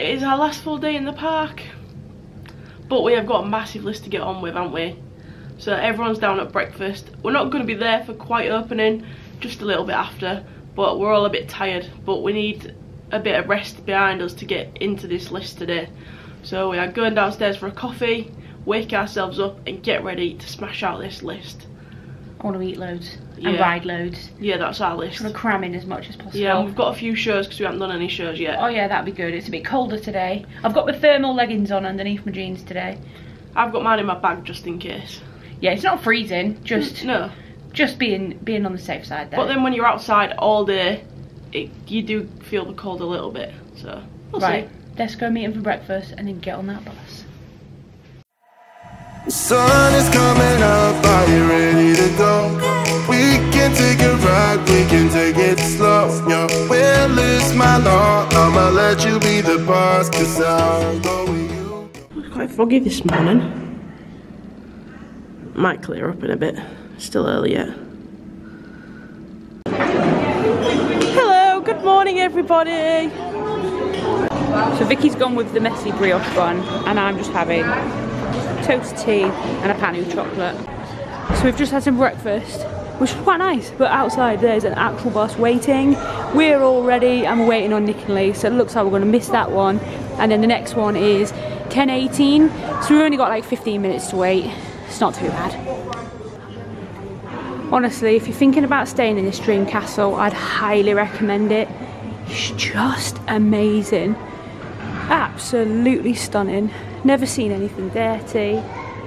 it is our last full day in the park, but we have got a massive list to get on with, haven't we? So everyone's down at breakfast. We're not going to be there for quite opening, just a little bit after, but we're all a bit tired, but we need a bit of rest behind us to get into this list today. So we are going downstairs for a coffee, wake ourselves up and get ready to smash out this list. I want to eat loads and ride loads. Yeah, that's our list. I'm going to cram in as much as possible. Yeah, we've got a few shows because we haven't done any shows yet. Oh yeah, that'd be good. It's a bit colder today. I've got my thermal leggings on underneath my jeans today. I've got mine in my bag just in case. Yeah, it's not freezing, just no, just being on the safe side there. But then when you're outside all day, you do feel the cold a little bit, so we'll see. Let's go meet him for breakfast and then get on that bus. The sun is coming up, are you ready to go? We can take a ride, we can take it slow. Your will is my law, I'ma let you be the boss, cause I'll go with you. It's quite foggy this morning. Might clear up in a bit, still early yet. Hello, good morning everybody. So Vicky's gone with the messy brioche bun and I'm just having toast tea and a panu chocolate. So we've just had some breakfast, which is quite nice, but outside there's an actual bus waiting. We're all ready and we're waiting on Nick and Lee, so it looks like we're going to miss that one. And then the next one is 10:18, so we've only got like 15 minutes to wait. It's not too bad. Honestly, if you're thinking about staying in this dream castle, I'd highly recommend it. It's just amazing. Absolutely stunning. Never seen anything dirty,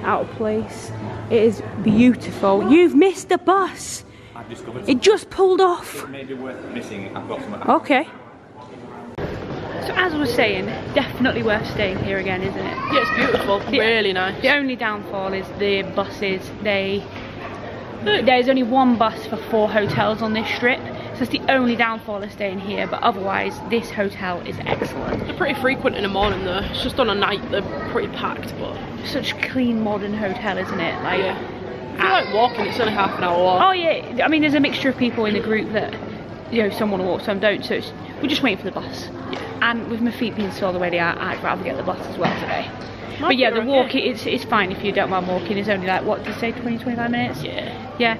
out of place. It is beautiful. You've missed the bus. I've discovered it just pulled off. It may be worth missing. I've got some. Okay. So as I was saying, definitely worth staying here again, isn't it? Yeah, it's beautiful. Really nice. The only downfall is the buses. There's only one bus for 4 hotels on this strip. So it's the only downfall of staying here, but otherwise this hotel is excellent. They're pretty frequent in the morning though, it's just on a night they're pretty packed, but... Such a clean modern hotel, isn't it? Like, yeah. I feel like walking, it's only half an hour walk. Oh yeah, I mean there's a mixture of people in the group that, you know, some want to walk, some don't, so it's, we're just waiting for the bus. Yeah. And with my feet being sore the way they are, I'd rather get the bus as well today. But yeah, the walk, it's fine if you don't mind walking. It's only like, what did you say, 20, 25 minutes? Yeah. Yeah.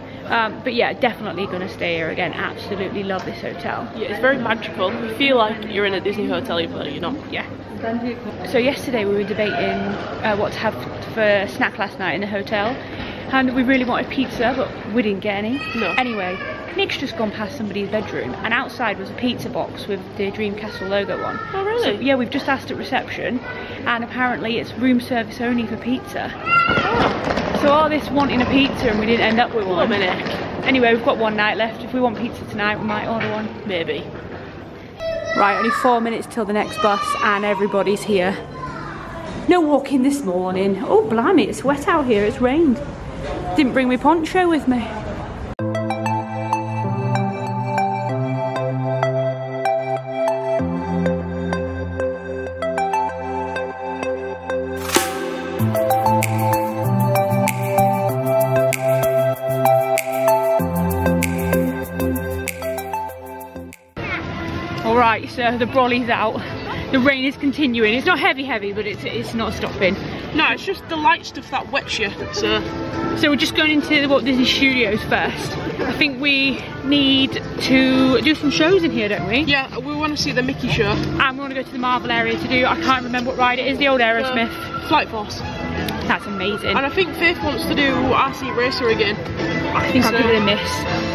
But yeah, definitely going to stay here again. Absolutely love this hotel. Yeah, it's very magical. You feel like you're in a Disney hotel, but you're not. Yeah. So yesterday we were debating what to have for snack last night in the hotel. And we really wanted pizza, but we didn't get any. No. Anyway, Nick's just gone past somebody's bedroom and outside was a pizza box with the Dream Castle logo on. Oh really? So, yeah, we've just asked at reception and apparently it's room service only for pizza. Oh. So all this wanting a pizza and we didn't end up with one. Wait a minute. Anyway, we've got one night left. If we want pizza tonight, we might order one. Maybe. Right, only 4 minutes till the next bus and everybody's here. No walking this morning. Oh blimey, it's wet out here, it's rained. Didn't bring my poncho with me. Alright, so the brolly's out. The rain is continuing. It's not heavy, but it's not stopping. No, it's just the light stuff that wets you, so... So we're just going into the Walt Disney Studios first. I think we need to do some shows in here, don't we? Yeah, we want to see the Mickey show. And we want to go to the Marvel area to do, I can't remember what ride it is, the old Aerosmith. Flight Force. That's amazing. And I think Faith wants to do RC Racer again. I think so. I'll give it a miss.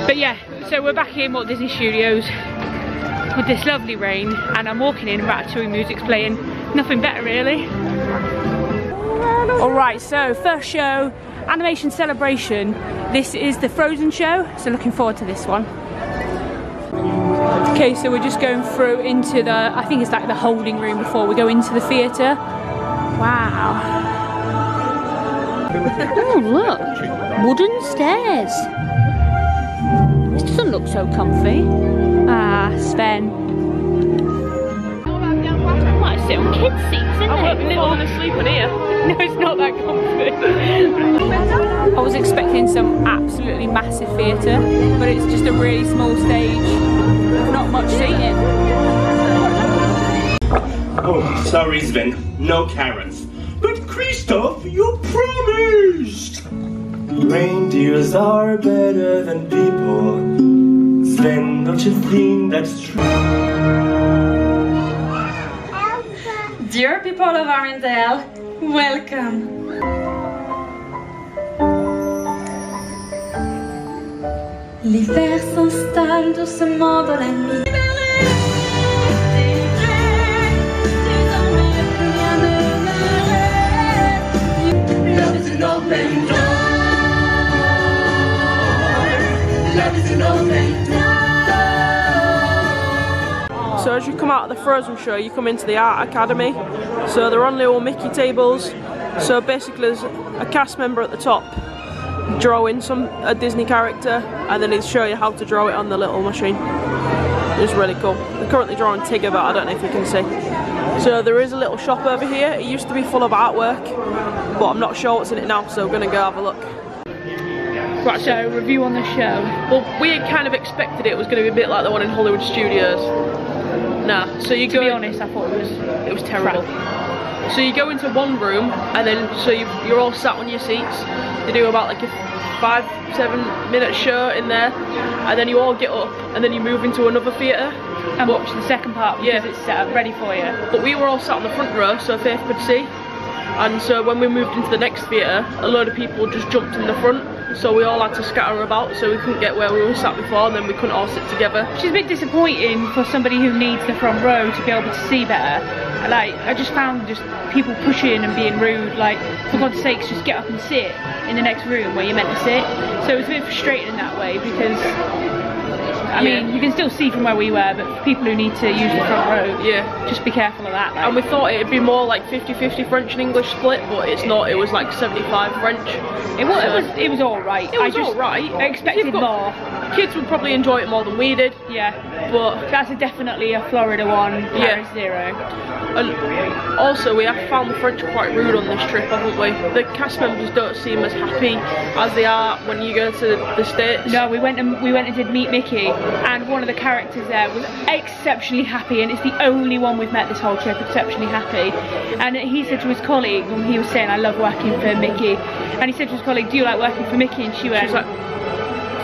But yeah, so we're back here in Walt Disney Studios with this lovely rain. And I'm walking in, Ratatouille music's playing. Nothing better really. Alright, so first show, Animation Celebration. This is the Frozen show, so looking forward to this one. Okay, so we're just going through into the, I think it's like the holding room before we go into the theatre. Wow. Oh look, wooden stairs. This doesn't look so comfy. Ah, Sven. On kids seats, isn't it? I won't be falling asleep on here. No, it's not that comfy. I was expecting some absolutely massive theatre, but it's just a really small stage with not much seating. Oh, sorry, Sven. No carrots. But Christoph, you promised! Reindeers are better than people. Sven, don't you think that's true? Dear people of Arendelle, welcome. L'hiver s'installe doucement dans la nuit. Love is an open door. Love is an open door. So as you come out of the Frozen show, you come into the Art Academy. So they're on little Mickey tables. So basically there's a cast member at the top drawing a Disney character, and then he'll show you how to draw it on the little machine. It's really cool. They're currently drawing Tigger, but I don't know if you can see. So there is a little shop over here. It used to be full of artwork, but I'm not sure what's in it now, so we're gonna go have a look. Right, so review on the show. Well, we had kind of expected it was gonna be a bit like the one in Hollywood Studios. Nah, so you go. To be honest, I thought it was terrible. Crap. So you go into one room, and then so you're all sat on your seats. They do about like a 5-7 minute show in there, and then you all get up and then you move into another theatre and watch the second part because it's set up ready for you. But we were all sat on the front row so Faith could see, and so when we moved into the next theatre a load of people just jumped in the front, so we all had to scatter about, so we couldn't get where we were sat before, and then we couldn't all sit together. Which is a bit disappointing for somebody who needs the front row to be able to see better. Like, I just found just people pushing and being rude, like, for God's sakes, just get up and sit in the next room where you're meant to sit. So it was a bit frustrating in that way, because I mean, you can still see from where we were, but people who need to use the front row, just be careful of that. Like. And we thought it'd be more like 50-50 French and English split, but it's not. It was like 75 French. It was all right. It was all right. I expected more. Kids would probably enjoy it more than we did. Yeah, but that's definitely a Florida one. Paris zero. And also, we have found the French quite rude on this trip, haven't we? The cast members don't seem as happy as they are when you go to the States. No, we went and did Meet Mickey. And one of the characters there was exceptionally happy, and it's the only one we've met this whole trip exceptionally happy. And he said to his colleague, when he was saying, I love working for Mickey, and he said to his colleague, do you like working for Mickey? And she went, it's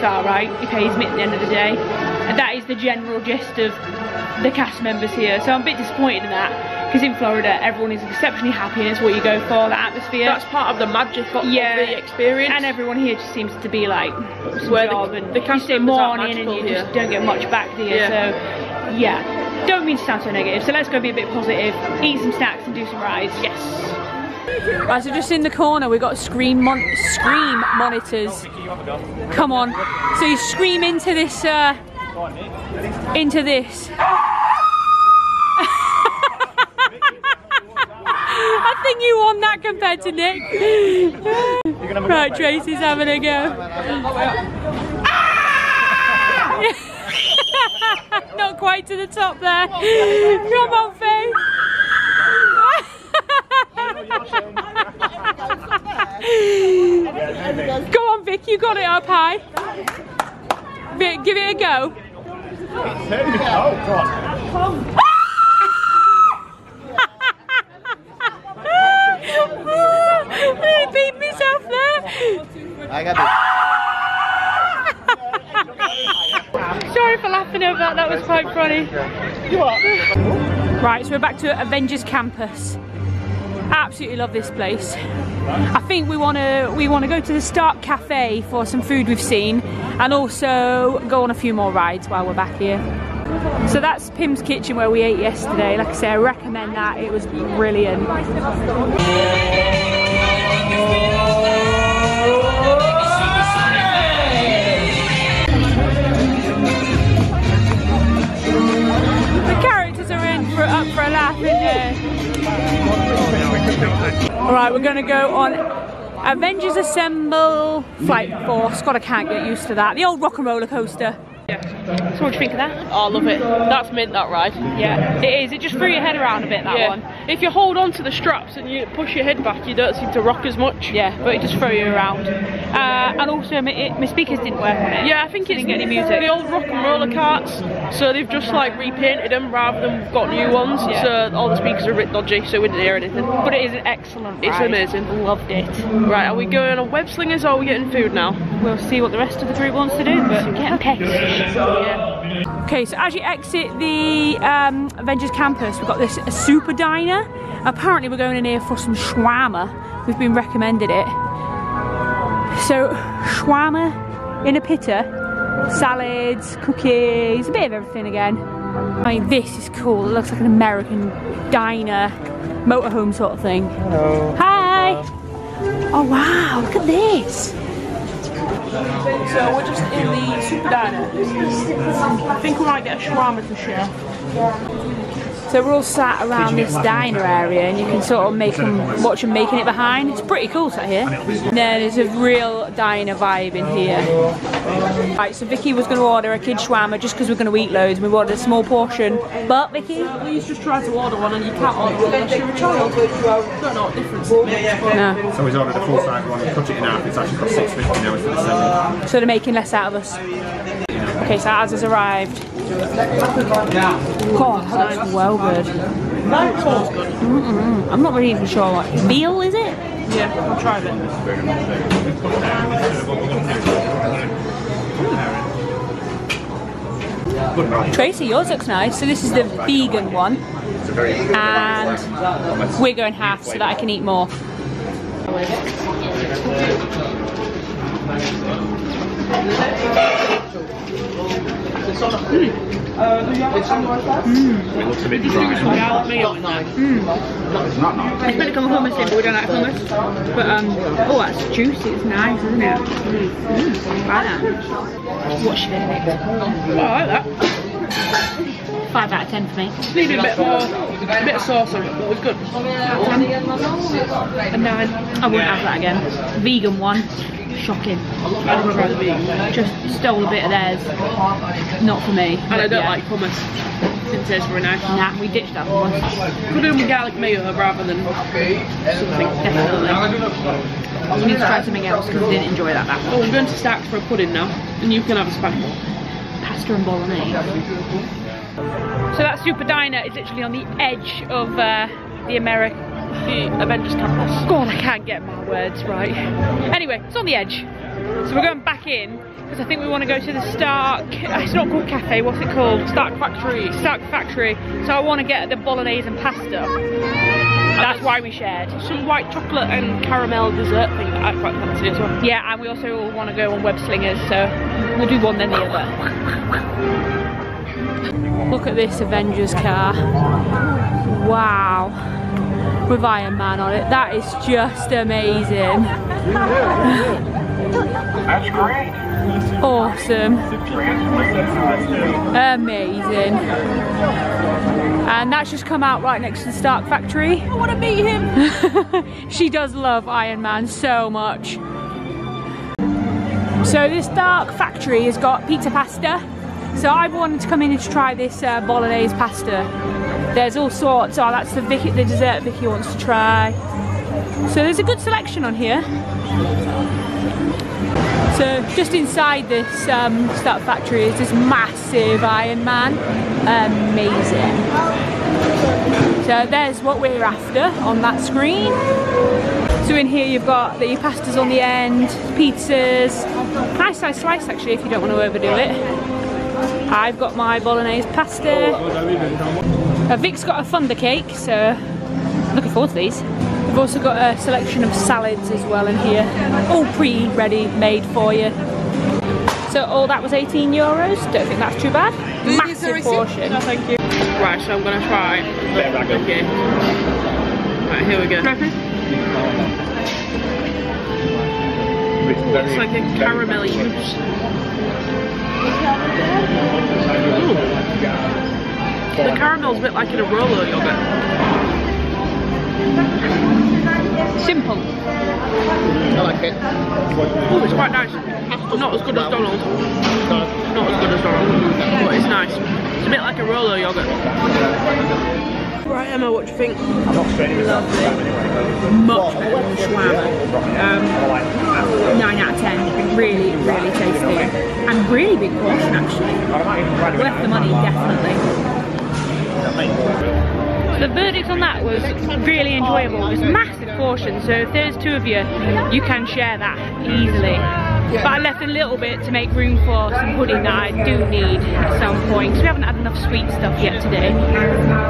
alright, he pays me at the end of the day. And that is the general gist of the cast members here, so I'm a bit disappointed in that. Because in Florida, everyone is exceptionally happy, and it's what you go for, the atmosphere. That's part of the magic of the experience. And everyone here just seems to be like, they can stay morning and you just don't get much back there. Yeah. So, yeah. Don't mean to sound so negative, so let's go be a bit positive, eat some snacks and do some rides. Yes. Right, so just in the corner, we've got scream monitors. Come on. So you scream into this. I think you won that compared to Nick. Right, Tracy's having a go. Ah! Not quite to the top there. Come on, Faye. Go on, Vic, you got it up high. Vic, give it a go. Ah! I beat myself there. I got it. Sorry for laughing over that. That was quite funny. Right, so we're back to Avengers Campus. Absolutely love this place. I think we want to go to the Stark Cafe for some food we've seen, and also go on a few more rides while we're back here. So that's Pim's Kitchen where we ate yesterday. Like I say, I recommend that. It was brilliant. The characters are in up for a laugh, isn't it? Alright, we're going to go on Avengers Assemble Flight Force. God, I can't get used to that. The old rock and roller coaster. Yeah. So what do you think of that? Oh, I love it. That's mint, that ride. Yeah, it is. It just threw your head around a bit, that one. If you hold on to the straps and you push your head back, you don't seem to rock as much. Yeah, but it just threw you around. And also, my speakers didn't work on it. Yeah, I think didn't get any music. The old rock and roller carts, so they've just like repainted them rather than got new ones. Yeah. So all the speakers are a bit dodgy, so we didn't hear anything. But it is an excellent ride. It's amazing. Loved it. Right, are we going on Web Slingers or are we getting food now? We'll see what the rest of the group wants to do, but get pets. Yeah. Okay, so as you exit the Avengers Campus, we've got this super diner. Apparently we're going in here for some shawarma. We've been recommended it. So shawarma in a pita, salads, cookies, a bit of everything again. I mean, this is cool. It looks like an American diner, motorhome sort of thing. Hello. Hi. Hello. Oh wow, look at this. So we're just in the super diner. I think we might get a shawarma to share. So we're all sat around this diner area and you can sort of make them, watch them making it behind. It's pretty cool sat here. And then there's a real diner vibe in here. Right, so Vicky was going to order a kid shawarma just because we're going to eat loads and we ordered a small portion. But Vicky? Please just try to order one and you can't order one unless you're a child. I don't know what difference it makes. No. So he's ordered a full size one and cut it in half. It's actually got 6 feet now instead of 7. So they're making less out of us. Okay, so ours has arrived. God, that looks well good. That smells good. Mm-mm. I'm not really even sure what. Veal, is it? Yeah, I'll try it. Tracy, yours looks nice. So this is the vegan one. And we're going half so that I can eat more. It looks a bit dry. It's not nice. I spent a couple of hummus in, but we don't like hummus. But, oh, that's juicy. It's nice, isn't it? Try that. What should I make? Oh, I like that. 5 out of 10 for me. Just needed a bit more, a bit of sauce on it, but it was good. A 9. I wouldn't have that again. Vegan one. Shocking. I don't try the vegan. Just stole a bit of theirs. Not for me. And I don't like hummus. Didn't taste very nice. Nah, we ditched that one. Could do with garlic mayo rather than something. Definitely. We need to try something else because I didn't enjoy that much. Oh, we're going to Stark's for a pudding now, and you can have a spaghetti. Pasta and bolognese. So that super diner is literally on the edge of the Avengers Campus. God, I can't get my words right. Anyway, it's on the edge. So we're going back in because I think we want to go to the Stark. It's not called cafe. What's it called? Stark Factory. Stark Factory. So I want to get the bolognese and pasta. That's why we shared some white chocolate and caramel dessert thing that I quite fancy as well. Yeah, and we also all want to go on Web Slingers, so we'll do one then the other. Look at this Avengers car. Wow. With Iron Man on it. That is just amazing. That's great. Awesome. Amazing. And that's just come out right next to the Stark Factory. I want to meet him. She does love Iron Man so much. So this Stark Factory has got pizza pasta. So I've wanted to come in and try this bolognese pasta. There's all sorts. Oh, that's the dessert Vicky wants to try. So there's a good selection on here. So just inside this Stark Factory is this massive Iron Man. Amazing. So there's what we're after on that screen. So in here you've got the pastas on the end, pizzas. Nice size slice actually if you don't want to overdo it. I've got my bolognese pasta. Vic's got a thunder cake, so looking forward to these. We've also got a selection of salads as well in here, all pre-ready made for you. So all that was €18. Don't think that's too bad. Massive portion. No, thank you. Right, so I'm gonna try the thunder cake. Right, here we go. It's like a caramelly oops. The caramel's a bit like in a roll of yogurt. Simple. I like it. Oh, it's quite nice. Not as good as Donald's. Not as good as Donald's, but it's nice. It's a bit like a roller yogurt. Right, Emma, what do you think? Lovely. Much better than shawarma. 9 out of 10. Really, really tasty. And really big portion, actually. Worth the money, definitely. The verdict on that was really enjoyable. It was a massive portion, so if there's 2 of you, you can share that easily. But I left a little bit to make room for some pudding that I do need at some point, because we haven't had enough sweet stuff yet today.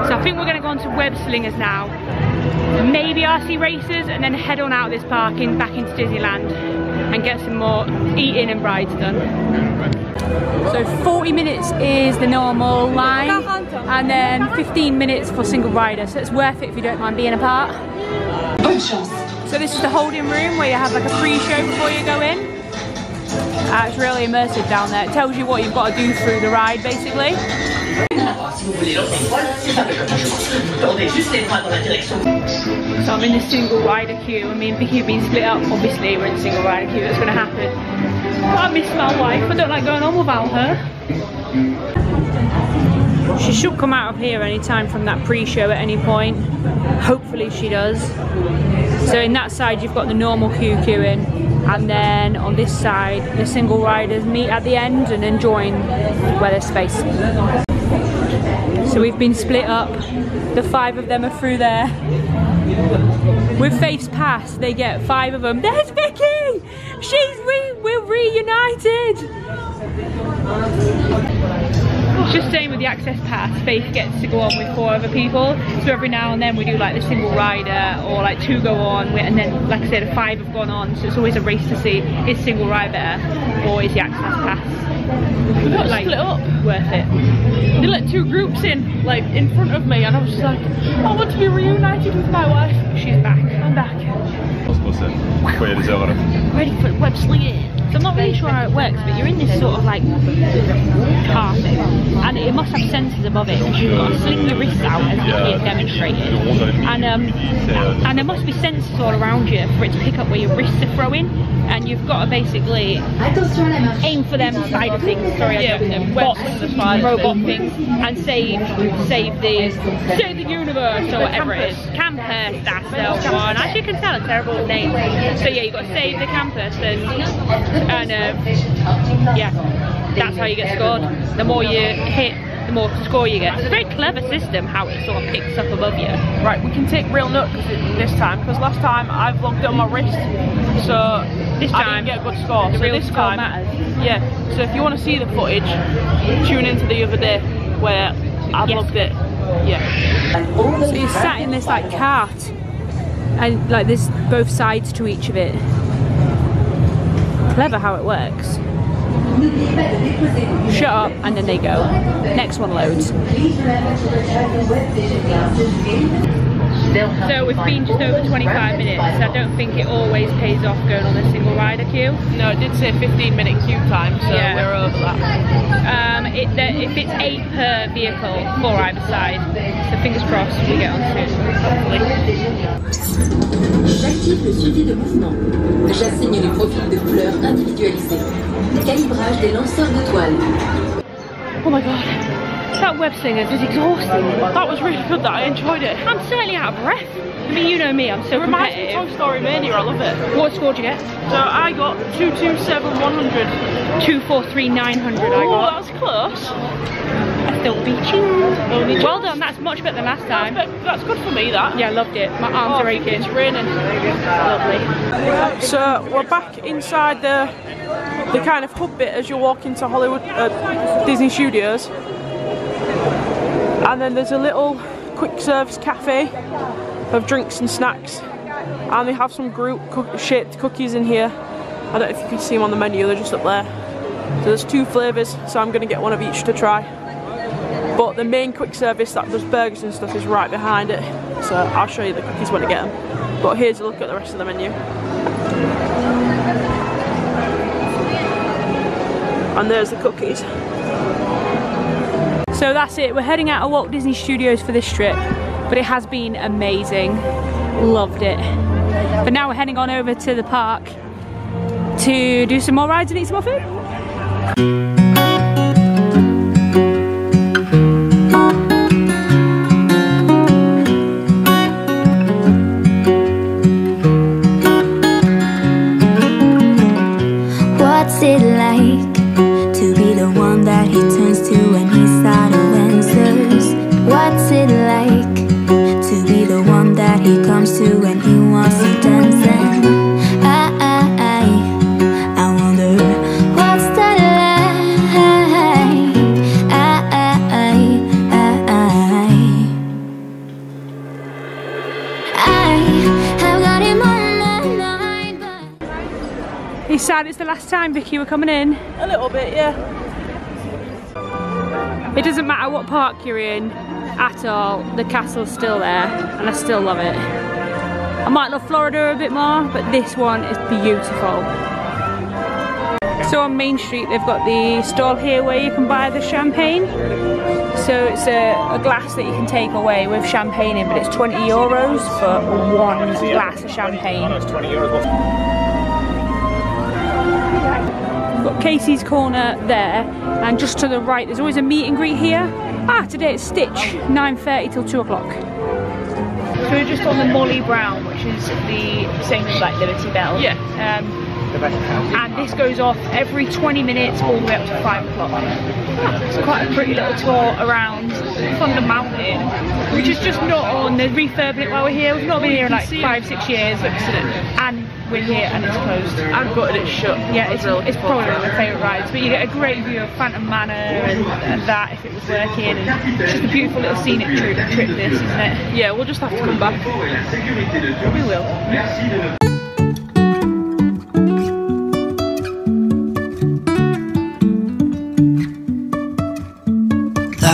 So I think we're going to go on to Web Slingers now, maybe RC Racers, and then head on out of this parking back into Disneyland and get some more eating and rides done. So 40 minutes is the normal line, and then 15 minutes for single rider, so it's worth it if you don't mind being apart. So this is the holding room where you have like a pre-show before you go in. It's really immersive down there. It tells you what you've got to do through the ride basically. So I'm in the single rider queue. I mean, Vicky being split up, obviously we're in the single rider queue, that's going to happen. But I miss my wife, I don't like going on without her. She should come out of here anytime from that pre-show at any point. Hopefully she does. So in that side you've got the normal queuing, and then on this side the single riders meet at the end and then join where there's space. So we've been split up, the 5 of them are through there. With Faith's pass, they get 5 of them. There's Vicky! We're reunited! Just same with the access pass, Faith gets to go on with 4 other people. So every now and then we do like the single rider, or like 2 go on, and then like I said, 5 have gone on. So it's always a race to see, is single ride better, or is the access pass? We got split up. Worth it. They let 2 groups in, like in front of me, and I was just like, I want to be reunited with my wife. She's back. I'm back. Ready for Web Slingers. So I'm not really sure how it works, but you're in this sort of like carpet, and it must have sensors above it, because you've got to sling your wrists out as Vicky demonstrated, and there must be sensors all around you for it to pick up where your wrists are throwing, and you've got to basically aim for them side of things. Sorry, I don't know. Box, robot things, and save the universe or whatever it is. Campus, that's the one. As you can tell, a terrible name. So yeah, you got to save the campus, and yeah, that's how you get scored. The more you hit, the more score you get. It's a very clever system how it sort of picks up above you. Right, we can take real notes this time, because last time I vlogged it on my wrist, so this time I didn't get a good score. So this time, yeah. So if you want to see the footage, tune into the other day where I vlogged it. Yeah. So you sat in this like cart, and like there's both sides to each of it. Clever how it works. Shut up, and then they go. Next one loads. So it's been just over 25 minutes. I don't think it always pays off going on a single rider queue. No, it did say 15-minute queue time, so yeah, we're over that. If it's 8 per vehicle, 4 either side, so fingers crossed we get on soon. J'assigne les profils de fleurs individualisés. Calibrage des lanceurs de toiles. Oh my god. That Web Slingers is exhausting. That was really good, that I enjoyed it. I'm certainly out of breath. I mean, you know me, I'm so competitive. It reminds me of Story Mania, I love it. What score did you get? So I got 227,100. 243,900 I got. That's close. I still beat you. Well done, that's much better than last time. That's good for me, that. Yeah, I loved it. My arms are aching. It's raining. Lovely. So we're back inside the kind of hub bit as you walk into Hollywood, Disney Studios. And then there's a little quick service cafe of drinks and snacks, and they have some group shaped cookies in here. I don't know if you can see them on the menu, they're just up there. So there's 2 flavours, so I'm going to get one of each to try. But the main quick service that does burgers and stuff is right behind it, so I'll show you the cookies when I get them. But here's a look at the rest of the menu. And there's the cookies. So that's it, we're heading out of Walt Disney Studios for this trip, but it has been amazing, loved it. But now we're heading on over to the park to do some more rides and eat some more food. It's the last time, Vicky, we're coming in. A little bit, yeah. It doesn't matter what park you're in at all, the castle's still there and I still love it. I might love Florida a bit more, but this one is beautiful. So on Main Street they've got the stall here where you can buy the champagne. So it's a glass that you can take away with champagne in, but it's 20 euros for one glass of champagne. Oh, it's 20 euros. Got Casey's Corner there, and just to the right there's always a meet and greet here. Today it's Stitch, 9:30 till 2 o'clock. So we're just on the Molly Brown, which is the same as like Liberty Bell. Yeah. And this goes off every 20 minutes all the way up to 5 o'clock. It's quite a pretty little tour around Thunder Mountain, which is just not on. They're refurbing it while we're here. We've not been here in like 5-6 years. And we're here and it's closed. I've got it shut. Yeah, it's probably one of my favourite rides. But you get a great view of Phantom Manor and that if it was working. And it's just a beautiful little scenic trip this, isn't it? Yeah, we'll just have to come back. We will. Yeah.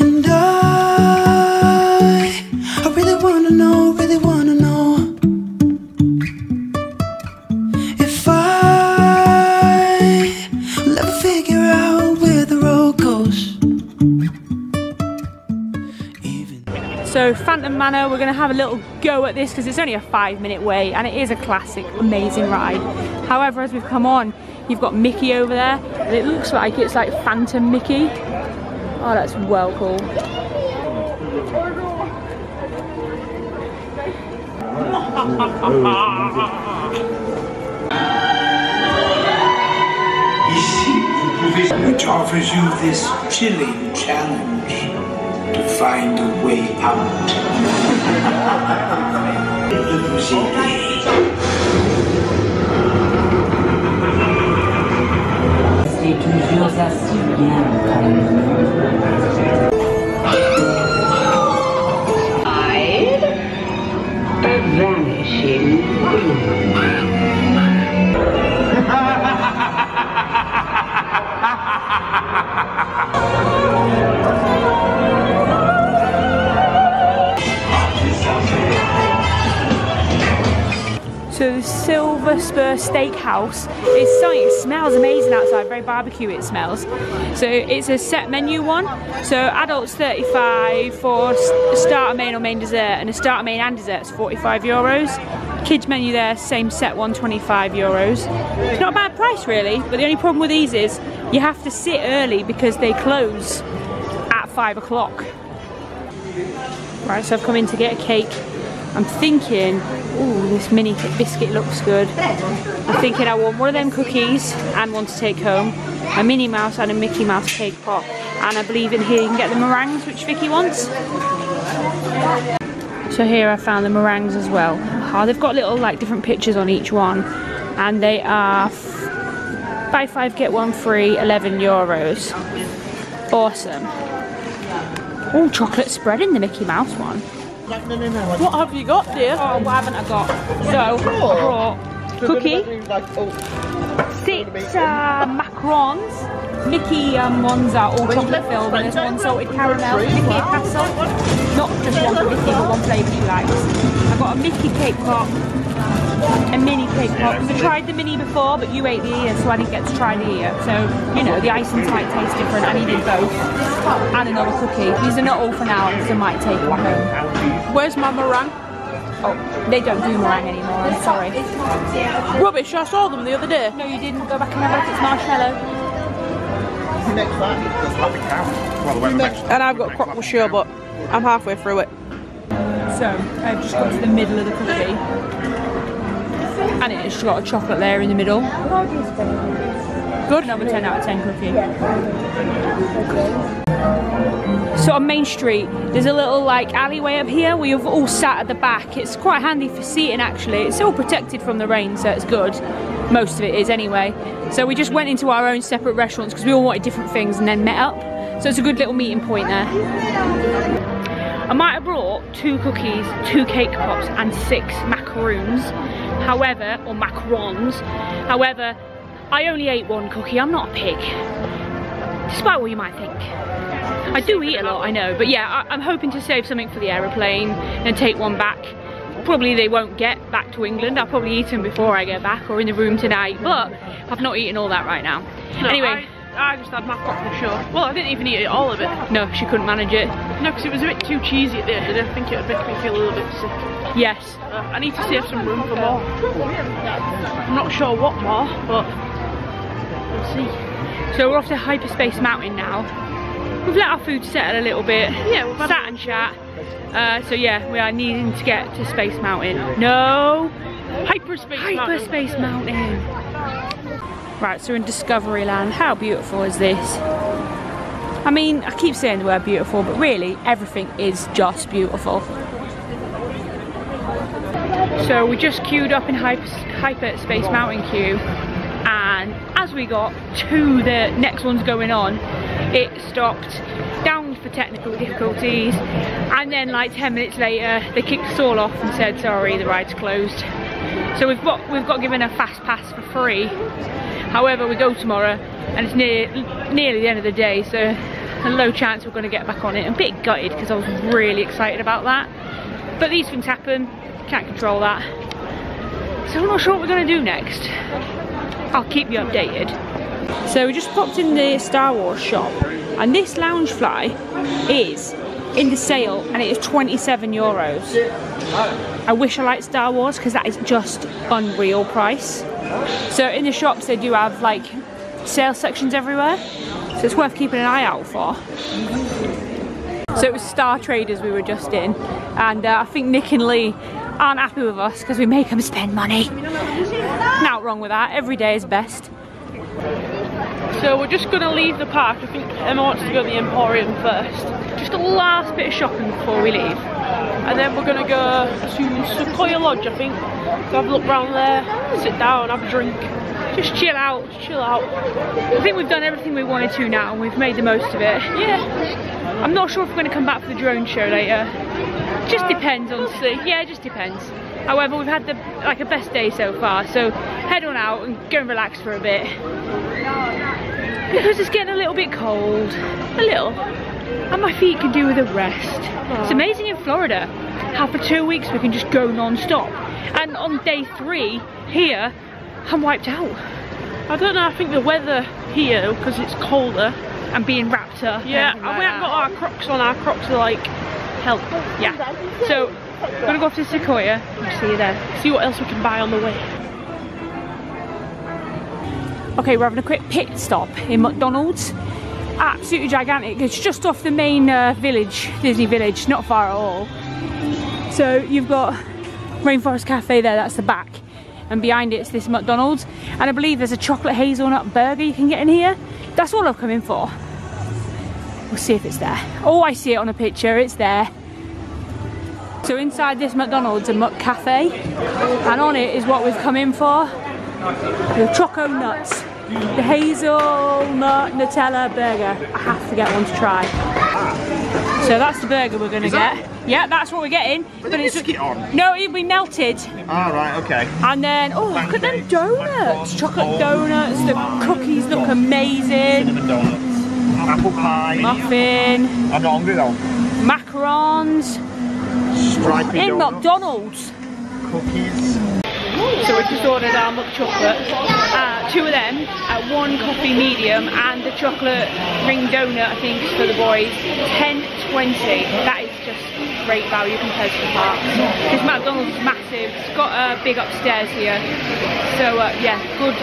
And I really wanna know, really wanna know if I'll ever figure out where the road goes. So Phantom Manor, we're going to have a little go at this because it's only a 5-minute way and it is a classic, amazing ride. However, as we've come on, you've got Mickey over there and it looks like it's like Phantom Mickey. Oh, that's well cool. Which offers you this chilling challenge. To find a way out. Hide the vanishing room. So the Silver Spur Steakhouse is something, it smells amazing outside, very barbecue it smells. So it's a set menu one, so adults 35 for starter main or main dessert, and a starter main and dessert is 45 euros. Kids menu there, same set one, 25 euros. It's not a bad price really, but the only problem with these is you have to sit early because they close at 5 o'clock. Right, so I've come in to get a cake. I'm thinking, ooh, this mini biscuit looks good. I'm thinking I want one of them cookies and one to take home, a Minnie Mouse and a Mickey Mouse cake pop, and I believe in here you can get the meringues which Vicky wants. So here I found the meringues as well. They've got little like different pictures on each one and they are buy 5 get 1 free, 11 euros. Awesome. Oh, chocolate spread in the Mickey Mouse one. What have you got, dear? Oh, what haven't I got? So, I brought cookie, 6 macarons, Mickey ones are all chocolate filled, and there's one salted caramel Mickey castle. Not just one for Mickey, but one flavour he likes. I've got a Mickey cake pop, a mini cake pop. I tried the mini before, but you ate the ear, so I didn't get to try the ear. So, you know, the ice and tight taste different. I needed both. And another cookie. These are not all for now, because I might take one home. Where's my meringue? Oh, they don't do meringue anymore, I'm sorry. Rubbish, I saw them the other day. No, you didn't. Go back and have a look, it's marshmallow. And I've got croque monsieur, but I'm halfway through it. So I've just got to the middle of the cookie, and it's got a chocolate layer in the middle. Good, another 10 out of 10 cookie. So on Main Street, there's a little like alleyway up here. We've all sat at the back. It's quite handy for seating actually. It's all protected from the rain, so it's good. Most of it is anyway. So we just went into our own separate restaurants because we all wanted different things and then met up. So it's a good little meeting point there. I might have brought 2 cookies, 2 cake pops and 6 macaroons. However, or macarons. However, I only ate 1 cookie. I'm not a pig. Despite what you might think. I do eat a lot, I know. But yeah, I'm hoping to save something for the aeroplane and take one back. Probably they won't get back to England. I'll probably eat them before I get back or in the room tonight, but I've not eaten all that right now. No, anyway. I just had my pot for sure. Well, I didn't even eat all of it. No, she couldn't manage it. No, because it was a bit too cheesy at the end, and I think it would make me feel a little bit sick. Yes. I need to save some room for more. I'm not sure what more, but we'll see. So we're off to Hyperspace Mountain now. We've let our food settle a little bit. Yeah, we've sat and chat. So yeah, we are needing to get to Space Mountain. No! Hyperspace Mountain! Right, so we're in Discoveryland. How beautiful is this? I mean, I keep saying the word beautiful, but really, everything is just beautiful. So we just queued up in Hyperspace Mountain queue, and as we got to the next one's going on, it stopped down for technical difficulties, and then like 10 minutes later they kicked us all off and said sorry, the ride's closed. So we've got given a fast pass for free. However, we go tomorrow and it's nearly the end of the day, so a low chance we're going to get back on it. I'm a bit gutted because I was really excited about that, but these things happen, can't control that. So I'm not sure what we're going to do next. I'll keep you updated. So we just popped in the Star Wars shop, and this Loungefly is in the sale and it is €27. I wish I liked Star Wars because that is just unreal price. So in the shops they do have like sale sections everywhere, so it's worth keeping an eye out for. So it was Star Traders we were just in, and I think Nick and Lee aren't happy with us because we make them spend money. Not wrong with that, every day is best. So we're just going to leave the park. I think Emma wants to go to the Emporium first. Just a last bit of shopping before we leave. And then we're going to go to Sequoia Lodge, I think. Have a look round there, sit down, have a drink. Just chill out, chill out. I think we've done everything we wanted to now and we've made the most of it. Yeah. I'm not sure if we're going to come back for the drone show later. Just depends, honestly. Yeah, just depends. However, we've had like a best day so far, so head on out and go and relax for a bit. Because it's getting a little bit cold, a little, and my feet can do with a rest. Aww. It's amazing in Florida how for 2 weeks we can just go non-stop, and on day 3 here I'm wiped out. I don't know, I think the weather here, because it's colder and being wrapped up. Yeah, and we haven't got our Crocs on. Our Crocs are like help. Yeah, so we're gonna go off to Sequoia and see you there, see what else we can buy on the way. Okay, we're having a quick pit stop in McDonald's. Absolutely gigantic. It's just off the main village, Disney Village, not far at all. So you've got Rainforest Cafe there, that's the back. And behind it's this McDonald's. And I believe there's a chocolate hazelnut burger you can get in here. That's all I've come in for. We'll see if it's there. Oh, I see it on a picture, it's there. So inside this McDonald's, a Muck Cafe. And on it is what we've come in for. The Choco Nuts, the Hazelnut Nutella Burger. I have to get one to try. So that's the burger we're going to get. Yeah, that's what we're getting. But it's just on. No, it'll be melted. All right, okay. And then, oh, look at them donuts. Chocolate donuts, the cookies look amazing. Cinnamon donuts, apple pie, muffin. I'm not hungry though. Macarons. Stripy in McDonald's. Cookies. So we just ordered our milk chocolate, two of them, one coffee medium, and the chocolate ring donut, I think, for the boys, £10.20. That is just great value compared to the park. This McDonald's is massive, it's got a big upstairs here, so yeah, good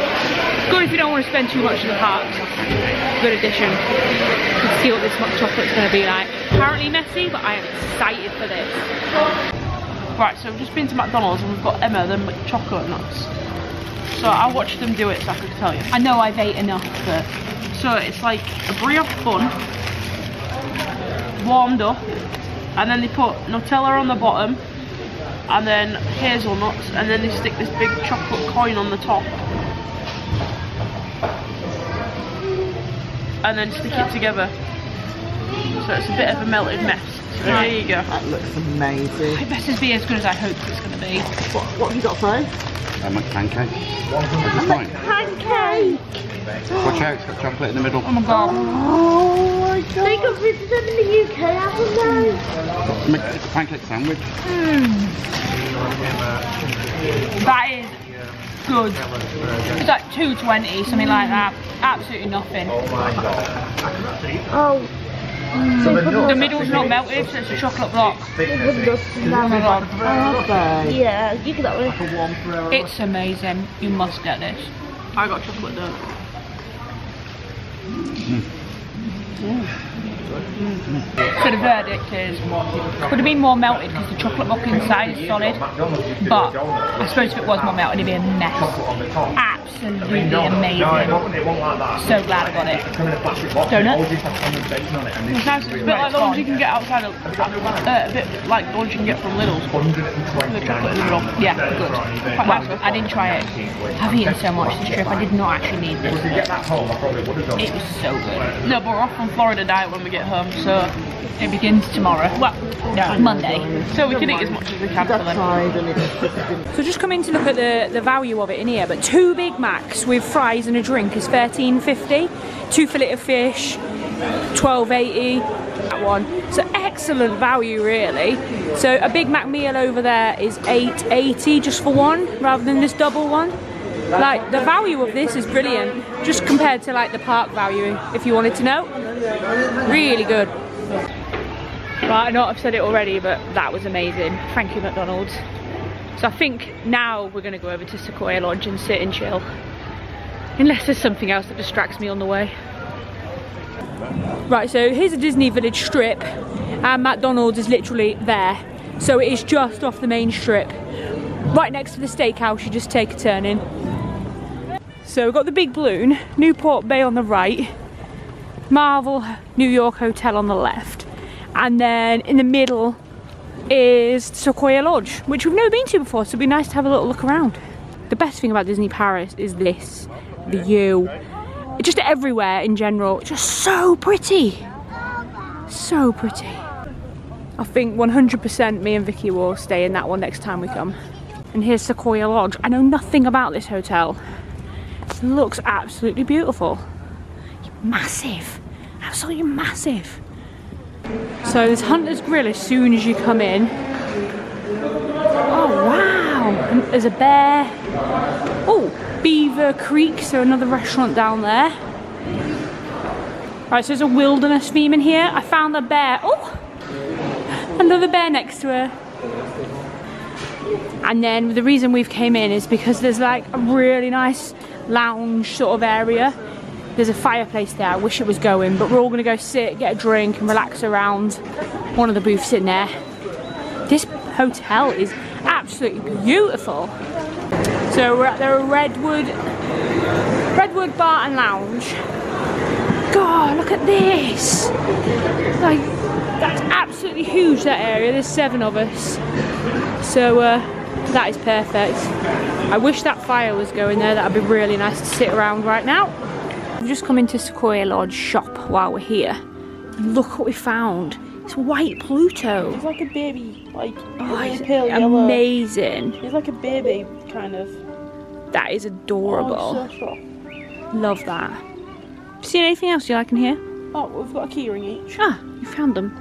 if you don't want to spend too much in the park. Good addition. Let's see what this milk chocolate's going to be like. Apparently messy, but I am excited for this. Right, so we've just been to McDonald's and we've got Emma the chocolate nuts. So I watched them do it so I could tell you. I know I've ate enough, but... So it's like a brioche bun, warmed up, and then they put Nutella on the bottom, and then hazelnuts, and then they stick this big chocolate coin on the top. And then stick it together. So it's a bit of a melted mess. There you go. That looks amazing. It better be as good as I hope it's going to be. What have you got for us? A pancake. Pancake! Watch out, it's got chocolate in the middle. Oh my god. Oh my god. They got rid of them in the UK, haven't they? It's a pancake sandwich. That is good. It's like £2.20, something like that. Absolutely nothing. Oh. So the middle's not melted, so it's a chocolate block. Yeah, you can that one. It's amazing. You must get this. I got chocolate though. So the verdict is, could have been more melted because the chocolate block inside is solid, but I suppose if it was more melted it'd be a mess. Absolutely amazing. So glad I got it. Donut. It's nice, it's a bit like the ones you can get outside of, a bit like the ones you can get from Lidl's. The chocolate in the middle. Yeah, good. Quite nice. I didn't try it. I've eaten so much this trip, I did not actually need this. It was so good. No, but we're off from Florida diet when we get home, so it begins tomorrow. Well, no, Monday. So we can eat as much as we can for them. So just come in to look at the value of it in here, but two Big Macs with fries and a drink is £13.50. Two fillet of fish, £12.80. That one. So excellent value, really. So a Big Mac meal over there is £8.80 just for one, rather than this double one. Like, the value of this is brilliant, just compared to like the park value, if you wanted to know. Really good. Right, I know I've said it already, but that was amazing. Thank you, McDonald's. So I think now we're going to go over to Sequoia Lodge and sit and chill. Unless there's something else that distracts me on the way. Right, so here's a Disney Village strip, and McDonald's is literally there. So it is just off the main strip. Right next to the steakhouse, you just take a turn in. So we've got the Big Balloon, Newport Bay on the right, Marvel New York Hotel on the left, and then in the middle is Sequoia Lodge, which we've never been to before, so it'd be nice to have a little look around. The best thing about Disney Paris is this, the view. It's just everywhere in general, it's just so pretty. So pretty. I think 100% me and Vicky will stay in that one next time we come. And here's Sequoia Lodge. I know nothing about this hotel. It looks absolutely beautiful. Massive, absolutely massive. So there's Hunter's Grill as soon as you come in. Oh wow, and there's a bear. Oh, Beaver Creek, so another restaurant down there. Right, so there's a wilderness theme in here. I found a bear. Oh, another bear next to her. And then the reason we've came in is because there's like a really nice lounge sort of area. There's a fireplace there, I wish it was going, but we're all gonna go sit, get a drink and relax around one of the booths in there. This hotel is absolutely beautiful. So we're at the Redwood Bar and Lounge. God, look at this. Like, that's absolutely huge, that area. There's 7 of us. So that is perfect. I wish that fire was going there. That would be really nice to sit around right now. We've just come into Sequoia Lodge shop while we're here. Look what we found. It's white Pluto. He's like a baby, like pale yellow. Amazing. He's like a baby, kind of. That is adorable. Oh, so cool. Love that. Have you seen anything else you like in here? Oh, we've got a key ring each. Ah, you found them.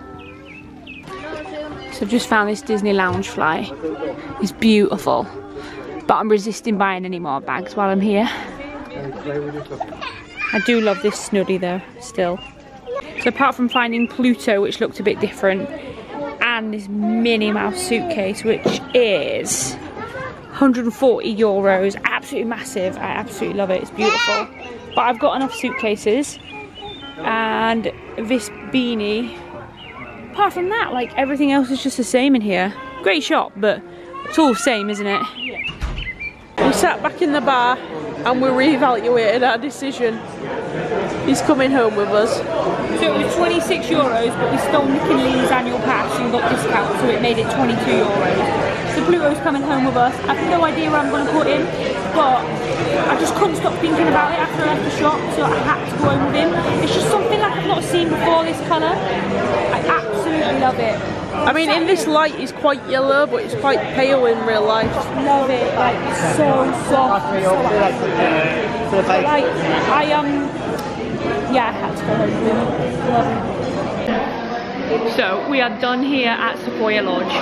So I've just found this Disney Loungefly. It's beautiful. But I'm resisting buying any more bags while I'm here. I do love this Snuddy though, still. So apart from finding Pluto, which looked a bit different, and this Minnie Mouse suitcase, which is €140, absolutely massive. I absolutely love it, it's beautiful. But I've got enough suitcases, and this beanie. Apart from that, like, everything else is just the same in here. Great shop, but it's all the same, isn't it? We sat back in the bar and we reevaluated our decision. He's coming home with us. So it was €26, but we stole Nicky Lee's annual pass and got discount, so it made it €22. So Pluto's coming home with us. I've no idea where I'm going to put him, but I just couldn't stop thinking about it after I left the shop, so I had to go home with him. It's just something like I've not seen before, this colour. I absolutely love it. I mean, in this light it's quite yellow, but it's quite pale in real life. I just love it, like, it's so soft. Like, yeah, I had to go home with him. Love it. So, we are done here at Sequoia Lodge.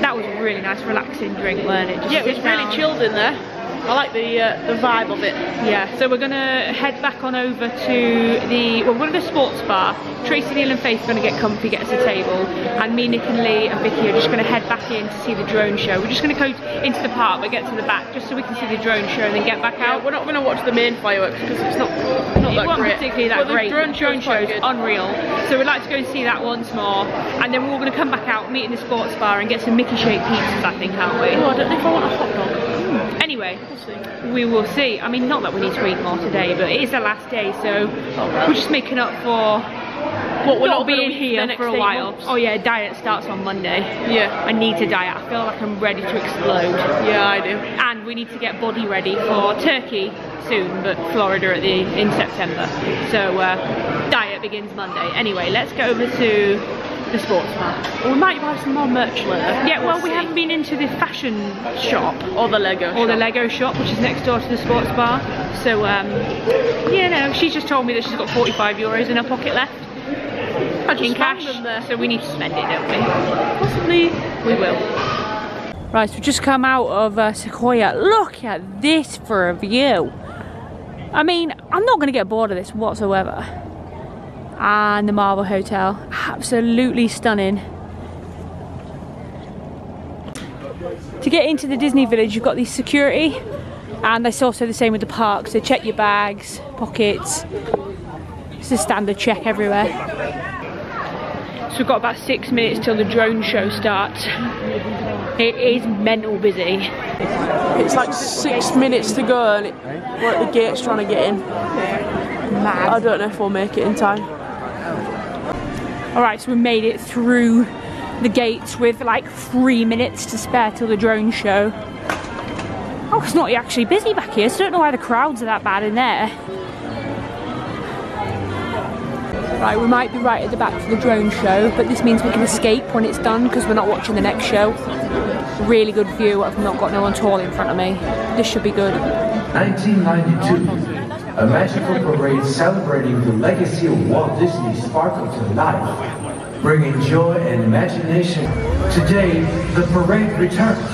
That was a really nice, relaxing drink, weren't it? Yeah, it was really chilled in there. I like the vibe of it. Yeah, so we're gonna head back on over to the, well, we're gonna go sports bar. Tracy, Neil and Faith are gonna get comfy, get us a table, and me, Nick and Lee and Vicky are just gonna head back in to see the drone show. We're just gonna go into the park, but get to the back just so we can see the drone show and then get back out. Yeah, we're not gonna watch the main fireworks because it's not particularly great. The drone show is unreal. So we'd like to go and see that once more, and then we're all gonna come back out, meet in the sports bar and get some Mickey shaped pizzas, I think, aren't we? Oh, I don't think I want a hot dog. Anyway, we will see. I mean, not that we need to eat more today, but it is the last day, so we're just making up for what we'll not being here for a while. Oh yeah, diet starts on Monday. Yeah. I need to diet. I feel like I'm ready to explode. Yeah, I do. And we need to get body ready for Turkey soon, but Florida in September. So diet begins Monday. Anyway, let's go over to the sports bar. We might buy some more merch later. Yeah, well, we haven't been into the fashion shop or the Lego shop. Or the Lego shop, which is next door to the sports bar. So, yeah, no, she's just told me that she's got €45 in her pocket left. In cash, so we need to spend it, don't we? Possibly we will. Right, so we've just come out of Sequoia. Look at this for a view. I mean, I'm not going to get bored of this whatsoever. And the Marvel Hotel, absolutely stunning. To get into the Disney Village, you've got the security, and that's also the same with the parks. They check your bags, pockets. It's a standard check everywhere. So we've got about 6 minutes till the drone show starts. It is mental busy. It's like 6 minutes to go, and we're at the gates trying to get in. Mad. I don't know if we'll make it in time. Alright, so we made it through the gates with like 3 minutes to spare till the drone show. Oh, it's not actually busy back here, so I don't know why the crowds are that bad in there. Right, we might be right at the back for the drone show, but this means we can escape when it's done because we're not watching the next show. Really good view, I've not got no one tall in front of me. This should be good. 1992. A magical parade celebrating the legacy of Walt Disney sparkled to life, bringing joy and imagination. Today, the parade returns.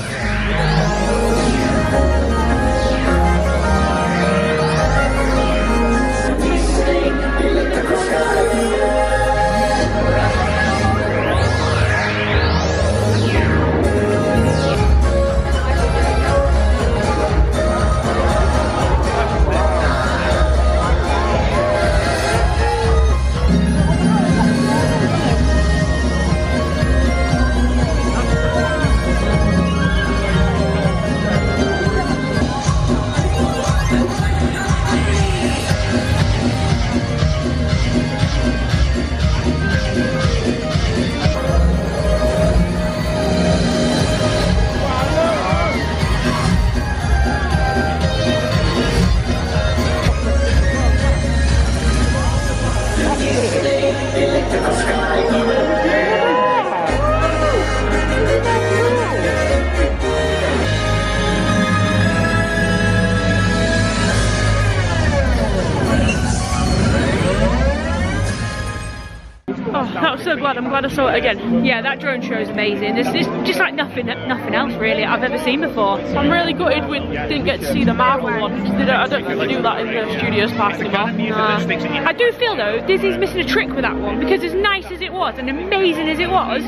glad I saw it again. Yeah, that drone show is amazing. It's just like nothing else really I've ever seen before. I'm really gutted we didn't get to see the Marvel one, because I don't think they do that in the Studios Park anymore. I do feel though, Disney's missing a trick with that one, because as nice as it was and amazing as it was,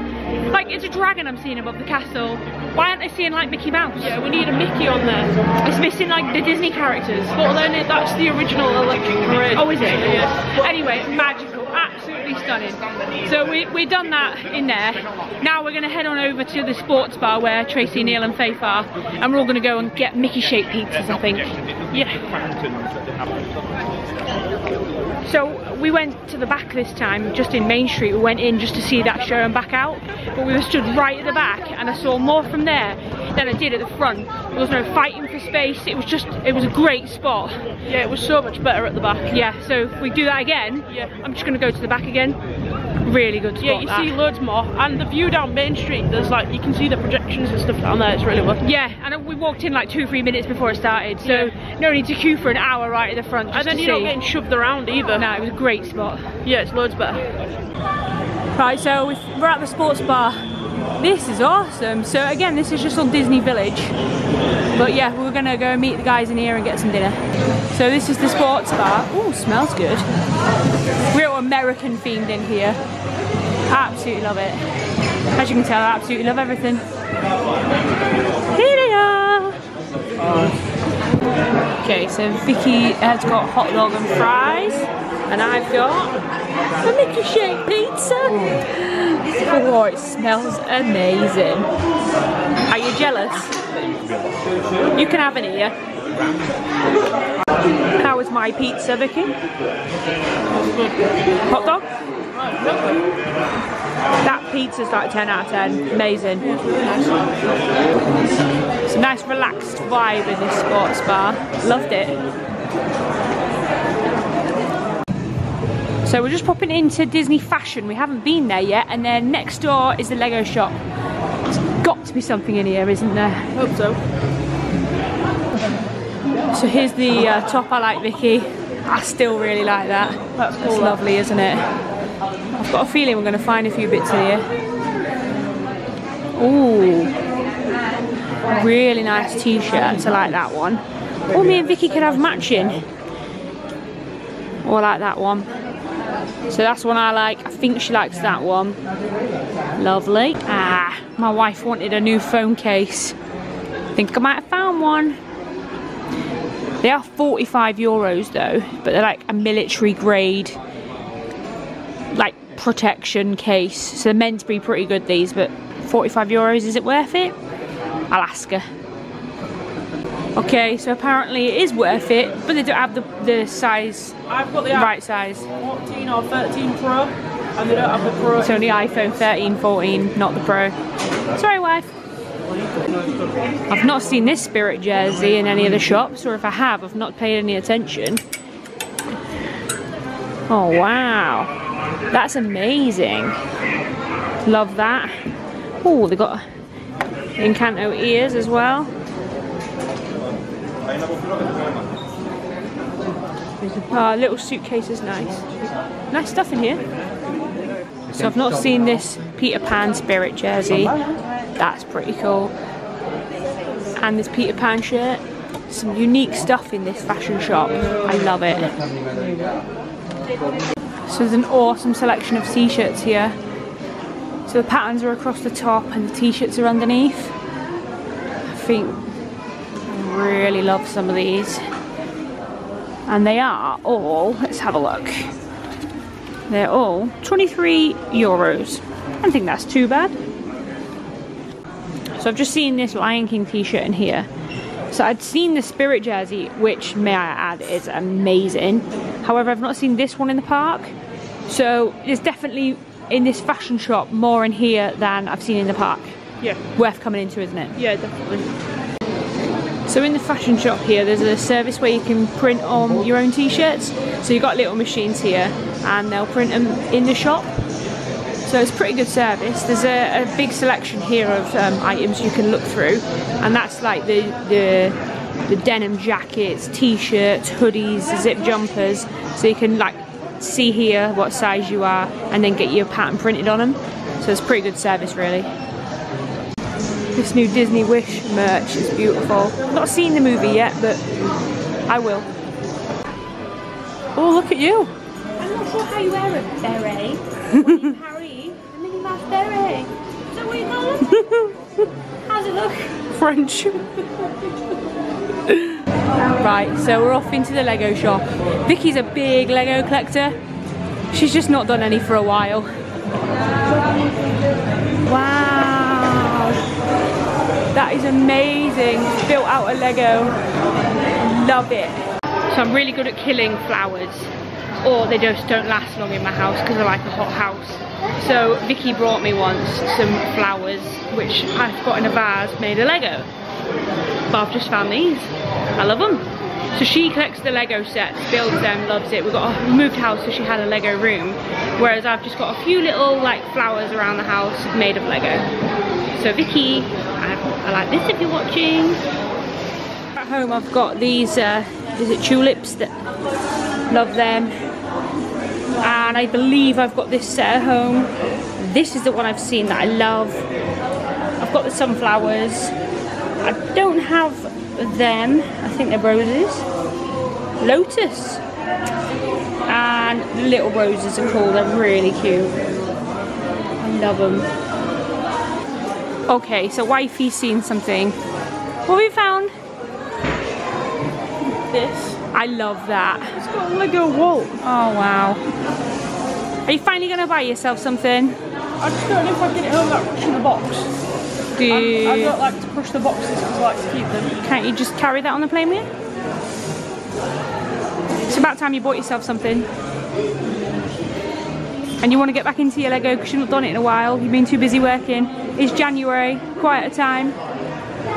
like, it's a dragon I'm seeing above the castle. Why aren't they seeing like Mickey Mouse? Yeah, we need a Mickey on there. It's missing like the Disney characters. But then that's the original electric parade. Oh, is it? Yeah. Anyway, magical, absolutely stunning. So we've done that in there. Now we're going to head on over to the sports bar where Tracy, Neil and Faith are, and we're all going to go and get Mickey shaped pizzas, I think. Yeah. So we went to the back this time, just in Main Street. We went in just to see that show and back out, but we were stood right at the back and I saw more from there than I did at the front. There was no fighting for space, it was a great spot. Yeah, it was so much better at the back. Yeah, so if we do that again, yeah, I'm just going to go to the back again. Really good spot. Yeah, you see loads more, and the view down Main Street, there's like, you can see the projections and stuff down there, it's really good. Yeah, and we walked in like 2-3 minutes before it started, so yeah, no need to queue for an hour right at the front. And then you're not getting shoved around either. No, it was a great spot. Yeah, it's loads better. Right, so we're at the sports bar. This is awesome. So again, this is just on Disney Village, but yeah, we're gonna go meet the guys in here and get some dinner. So this is the sports bar. Ooh, smells good. We're all American themed in here. Absolutely love it. As you can tell, I absolutely love everything. Here they are. Okay, so Vicky has got hot dog and fries, and I've got a Mickey shaped pizza. Oh, it smells amazing. Are you jealous? You can have an ear. How was my pizza, Vicky? Hot dog? That pizza's like 10 out of 10. Amazing. It's a nice relaxed vibe in this sports bar. Loved it. So we're just popping into Disney Fashion. We haven't been there yet, and then next door is the Lego shop. There's got to be something in here, isn't there? Hope so. So here's the top I like, Vicky. I still really like that. That's cool. That's lovely, isn't it? I've got a feeling we're going to find a few bits in here. Ooh, really nice t-shirts. I like that one. Oh, me and Vicky could have matching. Oh, I like that one. So that's one I like. I think she likes that one. Lovely. Ah, my wife wanted a new phone case. I think I might have found one. They are €45 though, but they're like a military grade, like protection case. So they're meant to be pretty good, these, but €45, is it worth it? I'll ask her. Okay, so apparently it is worth it, but they don't have the size. I've got the right size. 14 or 13 Pro, and they don't have the Pro. It's only iPhone 13, 14, not the Pro. Sorry, wife. I've not seen this Spirit jersey in any of the shops, or if I have, I've not paid any attention. Oh, wow. That's amazing. Love that. Oh, they got Encanto ears as well. Little suitcase is nice. Nice stuff in here. So I've not seen this Peter Pan Spirit jersey. That's pretty cool. And this Peter Pan shirt. Some unique stuff in this fashion shop. I love it. So there's an awesome selection of t-shirts here. So the patterns are across the top and the t-shirts are underneath. I think really love some of these, and they are all, let's have a look, they're all €23. I don't think that's too bad. So I've just seen this Lion King t-shirt in here. So I'd seen the Spirit jersey, which may I add is amazing, however I've not seen this one in the park. So there's definitely in this fashion shop more in here than I've seen in the park. Yeah, worth coming into, isn't it? Yeah, definitely. So in the fashion shop here, there's a service where you can print on your own t-shirts. So you've got little machines here and they'll print them in the shop. So it's a pretty good service. There's a big selection here of items you can look through, and that's like the denim jackets, t-shirts, hoodies, zip jumpers. So you can like see here what size you are and then get your pattern printed on them. So it's pretty good service really. This new Disney Wish merch is beautiful. I've not seen the movie yet, but I will. Oh, look at you. I'm not sure how you wear a beret. When you carry a mini mask beret. Is that what you call it? How's it look? French. Right, so we're off into the Lego shop. Vicky's a big Lego collector. She's just not done any for a while. Wow. That is amazing. Built out of Lego. Love it. So I'm really good at killing flowers. Or they just don't last long in my house because I like a hot house. So Vicky brought me once some flowers which I've got in a vase made of Lego. But I've just found these. I love them. So she collects the Lego sets, builds them, loves it. We've got a moved house, so she had a Lego room, whereas I've just got a few little like flowers around the house made of Lego. So Vicky, I like this if you're watching. At home I've got these, is it tulips? That love them. And I believe I've got this set at home. This is the one I've seen that I love. I've got the sunflowers. I don't have them, I think they're roses. Lotus. And the little roses are cool, they're really cute. I love them. Okay, so wifey's seen something. What have you found? This. I love that. It's got a Lego wall. Oh wow. Are you finally gonna buy yourself something? I just don't know if I can get it home without pushing the box. I don't like to push the boxes because I like to keep them. Can't you just carry that on the plane with you? It's about time you bought yourself something. And you want to get back into your Lego because you've not done it in a while. You've been too busy working. It's January, quieter time.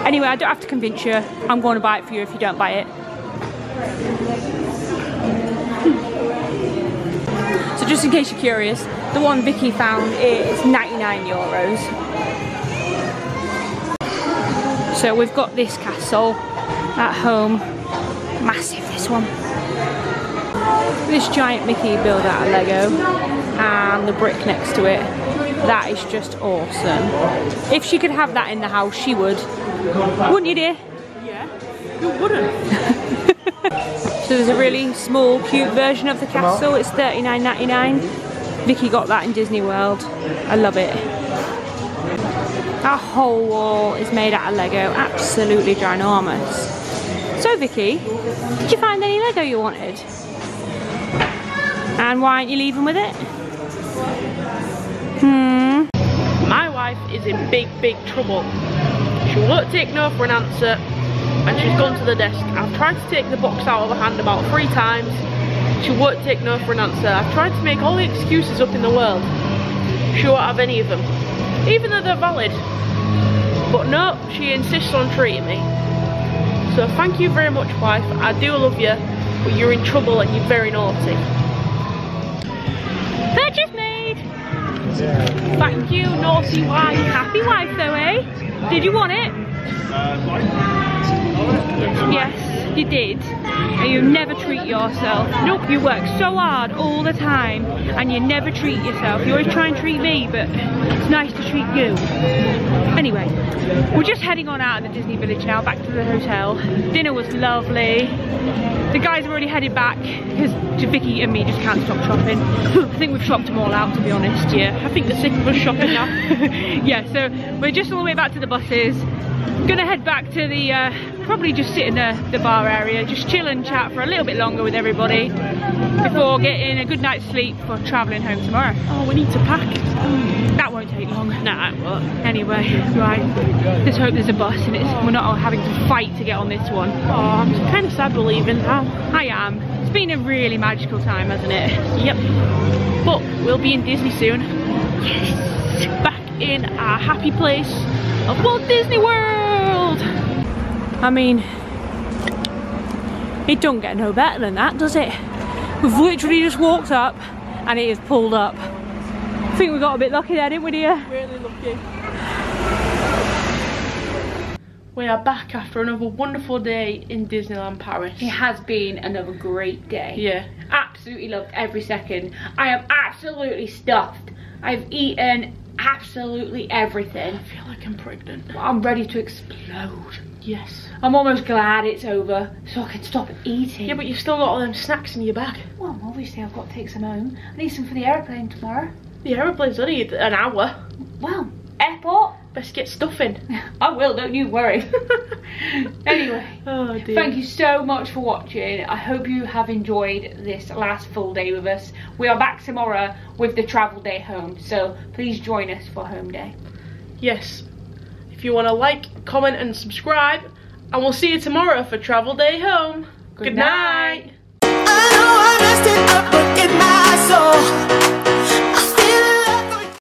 Anyway, I don't have to convince you. I'm going to buy it for you if you don't buy it. So just in case you're curious, the one Vicky found is €99. So we've got this castle at home, massive this one. This giant Mickey build out of Lego and the brick next to it, that is just awesome. If she could have that in the house, she would. Wouldn't you dear? Yeah, you wouldn't. So there's a really small, cute version of the castle, it's $39.99. Vicky got that in Disney World, I love it. Our whole wall is made out of Lego, absolutely ginormous. So Vicky, did you find any Lego you wanted? And why aren't you leaving with it? My wife is in big trouble. She won't take no for an answer and she's gone to the desk. I've tried to take the box out of her hand about 3 times. She won't take no for an answer. I've tried to make all the excuses up in the world. She won't have any of them. Even though they're valid. But no, she insists on treating me. So thank you very much, wife. I do love you, but you're in trouble and you're very naughty. Purchase made! Thank you, naughty wife. Happy wife though, eh? Did you want it? Yes, you did. And you never treat yourself. Nope, you work so hard all the time and you never treat yourself. You always try and treat me, but it's nice to treat you. Anyway, we're just heading on out of the Disney Village now, back to the hotel. Dinner was lovely. The guys are already headed back because Vicky and me just can't stop shopping. I think we've shopped them all out, to be honest, yeah. I think the sick of us shopping now. Yeah, so we're just all the way back to the buses. Gonna head back to the probably just sit in the bar area, just chill and chat for a little bit longer with everybody before getting a good night's sleep for travelling home tomorrow. Oh, we need to pack. That won't take long. Nah, it won't. Anyway, right, let's hope there's a bus and we're not all having to fight to get on this one. Oh, I'm kind of sad we're leaving. I am. It's been a really magical time, hasn't it? Yep. But we'll be in Disney soon. Yes! Back in our happy place of Walt Disney World! I mean, it don't get no better than that, does it? We've literally just walked up and it is pulled up. I think we got a bit lucky there, didn't we dear? Really lucky. We are back after another wonderful day in Disneyland Paris. It has been another great day. Yeah. Absolutely loved every second. I am absolutely stuffed. I've eaten absolutely everything. I feel like I'm pregnant. I'm ready to explode. Yes. I'm almost glad it's over so I can stop eating. Yeah, but you've still got all them snacks in your bag. Well, obviously I've got to take some home. I need some for the aeroplane tomorrow. The aeroplane's only an hour. Well, airport. Best get stuffing. I will, don't you worry. Anyway, oh dear. Thank you so much for watching. I hope you have enjoyed this last full day with us. We are back tomorrow with the travel day home, so please join us for home day. Yes. If you want to like, comment and subscribe, and we'll see you tomorrow for travel day home. Good night. I know I messed it up, but in my soul.